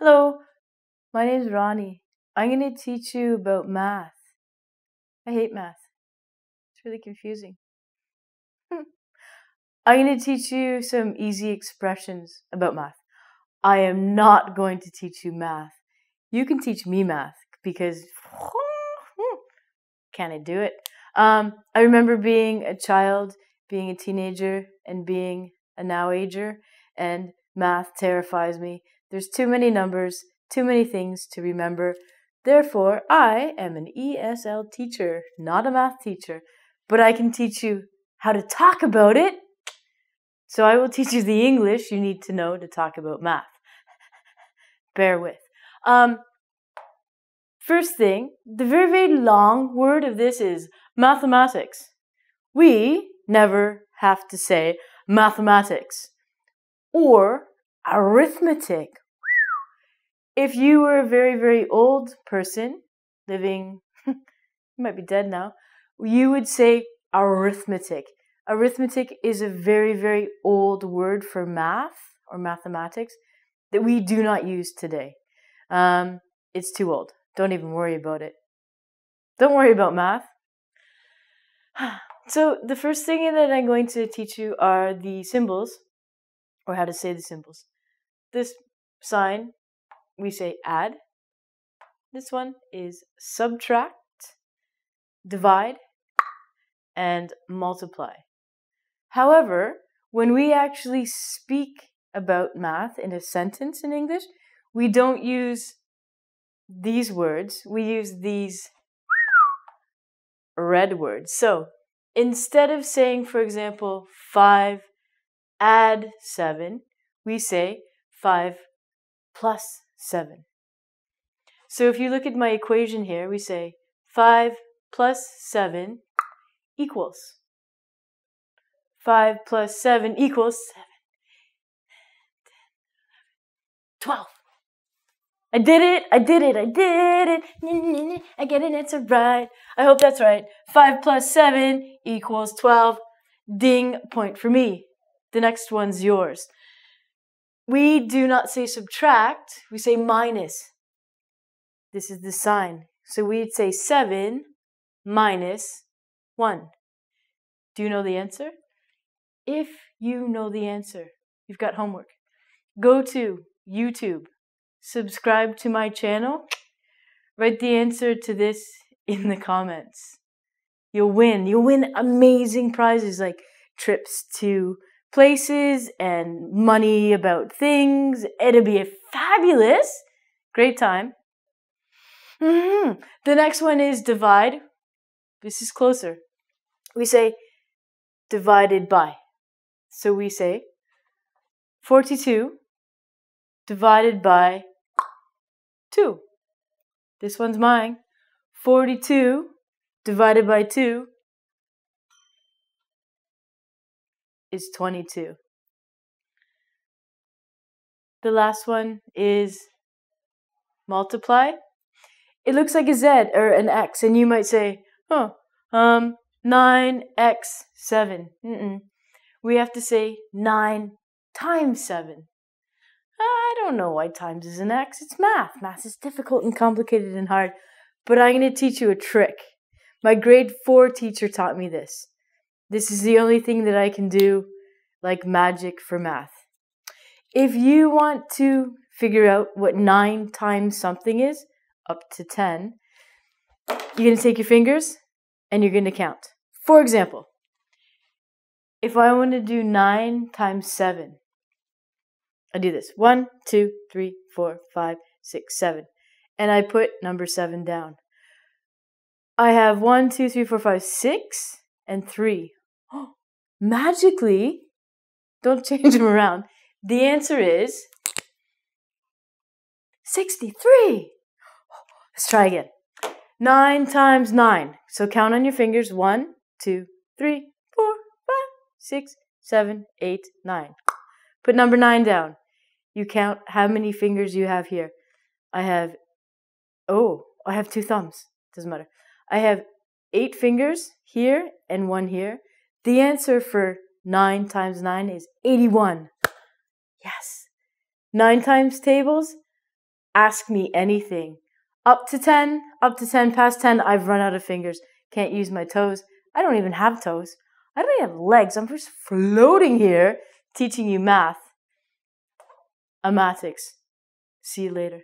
Hello, my name is Ronnie. I'm going to teach you about math. I hate math. It's really confusing. I'm going to teach you some easy expressions about math. I am not going to teach you math. You can teach me math because can I do it? I remember being a child, being a teenager, and being a now-ager, and math terrifies me. There's too many numbers, too many things to remember. Therefore, I am an ESL teacher, not a math teacher, but I can teach you how to talk about it. So I will teach you the English you need to know to talk about math. Bear with. First thing, the very, very long word of this is mathematics. We never have to say mathematics or arithmetic. If you were a very, very old person living, you might be dead now, you would say arithmetic. Arithmetic is a very, very old word for math or mathematics that we do not use today. It's too old. Don't even worry about it. Don't worry about math. So the first thing that I'm going to teach you are the symbols, or how to say the symbols. This sign, we say add. This one is subtract, divide, and multiply. However, when we actually speak about math in a sentence in English, we don't use these words, we use these red words. So instead of saying, for example, 5 add 7, we say 5 plus 7. So if you look at my equation here, we say 5 plus 7 equals 5 plus 7 equals 7, 10, 11, 12. I did it! I did it! I did it! I get an answer right. I hope that's right. 5 plus 7 equals 12. Ding, point for me. The next one's yours. We do not say subtract. We say minus. This is the sign. So we'd say 7 minus 1. Do you know the answer? If you know the answer, you've got homework. Go to YouTube. Subscribe to my channel. Write the answer to this in the comments. You'll win. You'll win amazing prizes like trips to places and money about things. It'll be a fabulous, great time. The next one is divide. This is closer. We say divided by. So we say 42 divided by 2. This one's mine. 42 divided by 2 is 22. The last one is multiply. It looks like a Z or an X, and you might say, oh, 9x 7. We have to say 9 times 7. I don't know why times is an X. It's math. Math is difficult and complicated and hard. But I'm going to teach you a trick. My grade 4 teacher taught me this. This is the only thing that I can do like magic for math. If you want to figure out what 9 times something is, up to 10, you're going to take your fingers and you're going to count. For example, if I want to do 9 times 7, I do this. 1, 2, 3, 4, 5, 6, 7. And I put number 7 down. I have 1, 2, 3, 4, 5, 6, and 3. Oh, magically, don't change them around. The answer is 63. Let's try again. 9 times 9. So count on your fingers. 1, 2, 3, 4, 5, 6, 7, 8, 9. Put number 9 down. You count how many fingers you have here. I have, oh, I have 2 thumbs. Doesn't matter. I have 8 fingers here and 1 here. The answer for 9 times 9 is 81. Yes. 9 times tables, Ask me anything. Up to 10, past 10, I've run out of fingers. Can't use my toes. I don't even have toes. I don't even have legs. I'm just floating here teaching you math. Amatics. See you later.